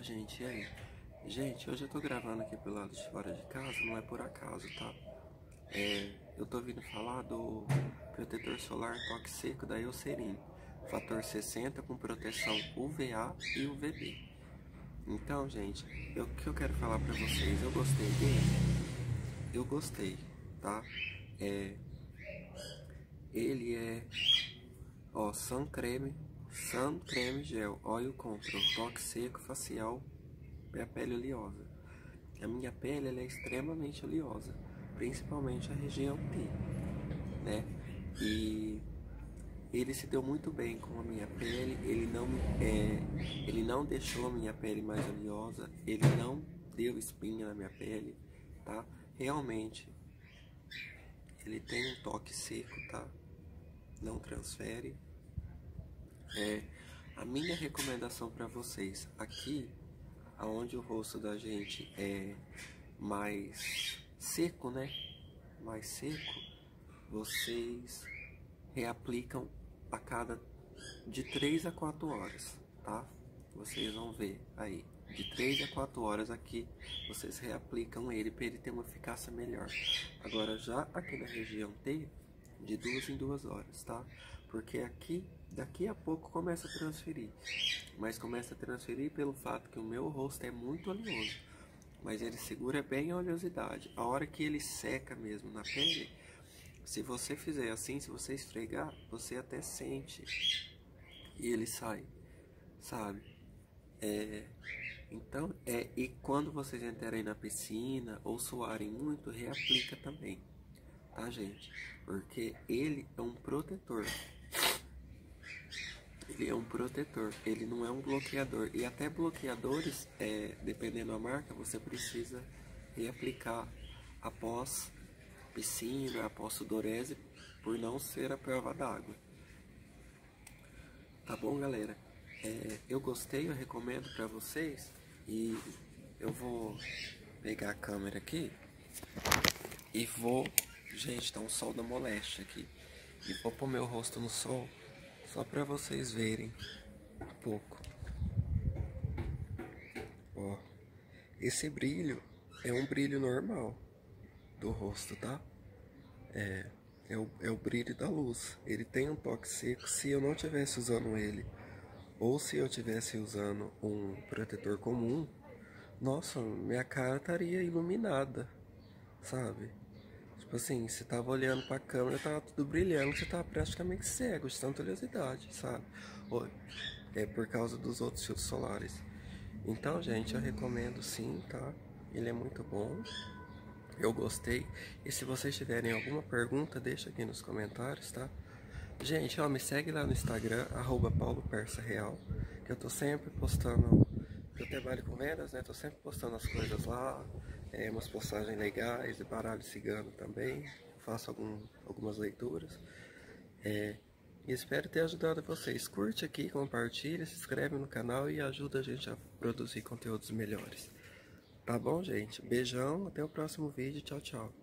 Fala, gente, e aí? Gente, hoje eu tô gravando aqui pelo lado de fora de casa, não é por acaso, tá? Eu tô vindo falar do protetor solar toque seco da Eucerin, fator 60 com proteção UVA e UVB. Então, gente, o que eu quero falar pra vocês, eu gostei dele, eu gostei, tá? Ele é, ó, Sun Creme Gel Oil Control, toque seco facial para pele oleosa. A minha pele ela é extremamente oleosa, principalmente a região T, né? E ele se deu muito bem com a minha pele, ele não deixou a minha pele mais oleosa, ele não deu espinha na minha pele, tá? Realmente, ele tem um toque seco, tá? Não transfere. A minha recomendação para vocês, aqui aonde o rosto da gente é mais seco, né? Mais seco, vocês reaplicam a cada de 3 a 4 horas, tá? Vocês vão ver aí, de 3 a 4 horas aqui, vocês reaplicam ele para ele ter uma eficácia melhor. Agora já aqui na região T, de 2 em 2 horas, tá? Porque aqui, daqui a pouco começa a transferir. Mas começa a transferir pelo fato que o meu rosto é muito oleoso. Mas ele segura bem a oleosidade. A hora que ele seca mesmo na pele, se você fizer assim, se você esfregar, você até sente. E ele sai, sabe? Então, e quando vocês entrarem na piscina ou suarem muito, reaplica também. Tá, gente? Porque ele é um protetor. Ele é um protetor, ele não é um bloqueador. E até bloqueadores, dependendo da marca, você precisa reaplicar após piscina, após sudorese, por não ser a prova d'água. Tá bom, galera? Eu gostei, eu recomendo pra vocês. E eu vou pegar a câmera aqui e vou... Gente, tá um sol da moléstia aqui. E vou pôr meu rosto no sol só pra vocês verem um pouco. Ó, esse brilho é um brilho normal do rosto, tá? É o brilho da luz. Ele tem um toque seco. Se eu não tivesse usando ele, ou se eu tivesse usando um protetor comum, nossa, minha cara estaria iluminada, sabe? Tipo assim, você tava olhando pra câmera, tava tudo brilhando, você tava praticamente cego de tanta oleosidade, sabe? É por causa dos outros filtros solares. Então, gente, eu recomendo sim, tá? Ele é muito bom. Eu gostei. E se vocês tiverem alguma pergunta, deixa aqui nos comentários, tá? Gente, ó, me segue lá no Instagram, @paulopersareal, que eu tô sempre postando... Eu trabalho com vendas, né? Tô sempre postando as coisas lá, umas postagens legais, de baralho cigano também. Faço algumas leituras. E espero ter ajudado vocês. Curte aqui, compartilha, se inscreve no canal e ajuda a gente a produzir conteúdos melhores. Tá bom, gente? Beijão, até o próximo vídeo. Tchau, tchau.